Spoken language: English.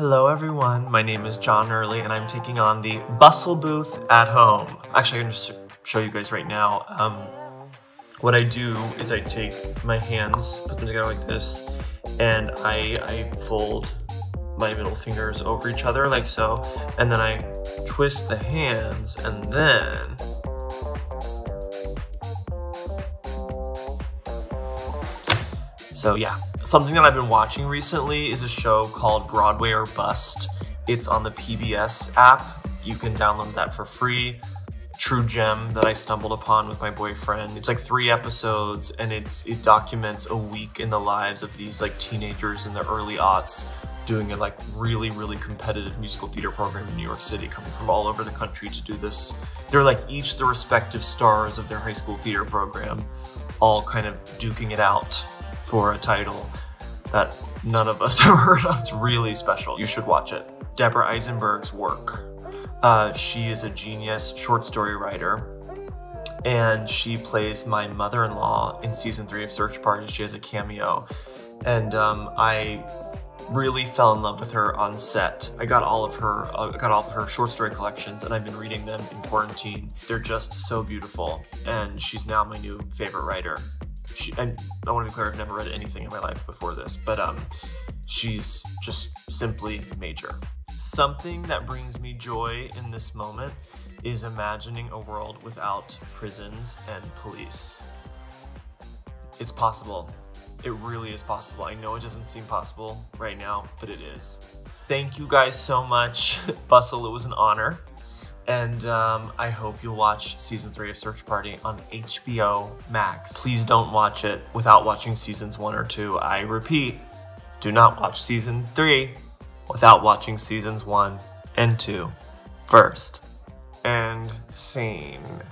Hello everyone, my name is John Early and I'm taking on the Bustle Booth at Home. Actually, I'm going to show you guys right now. What I do is I take my hands, put them together like this, and I fold my middle fingers over each other like so, and then I twist the hands, and then so yeah, something that I've been watching recently is a show called Broadway or Bust. It's on the PBS app. You can download that for free. True gem that I stumbled upon with my boyfriend. It's like 3 episodes, and it documents a week in the lives of these like teenagers in the early aughts doing a like really competitive musical theater program in New York City, coming from all over the country to do this. They're like each the respective stars of their high school theater program, all kind of duking it out for a title that none of us have heard of. It's really special. You should watch it. Deborah Eisenberg's work. She is a genius short story writer, and she plays my mother-in-law in season 3 of Search Party. She has a cameo, and I really fell in love with her on set. I got all of her, short story collections, and I've been reading them in quarantine. They're just so beautiful, and she's now my new favorite writer. And I want to be clear, I've never read anything in my life before this, but she's just simply major. Something that brings me joy in this moment is imagining a world without prisons and police. It's possible. It really is possible. I know it doesn't seem possible right now, but it is. Thank you guys so much, Bustle. It was an honor. And I hope you'll watch season 3 of Search Party on HBO Max. Please don't watch it without watching seasons 1 or 2. I repeat, do not watch season 3 without watching seasons 1 and 2 first. And scene.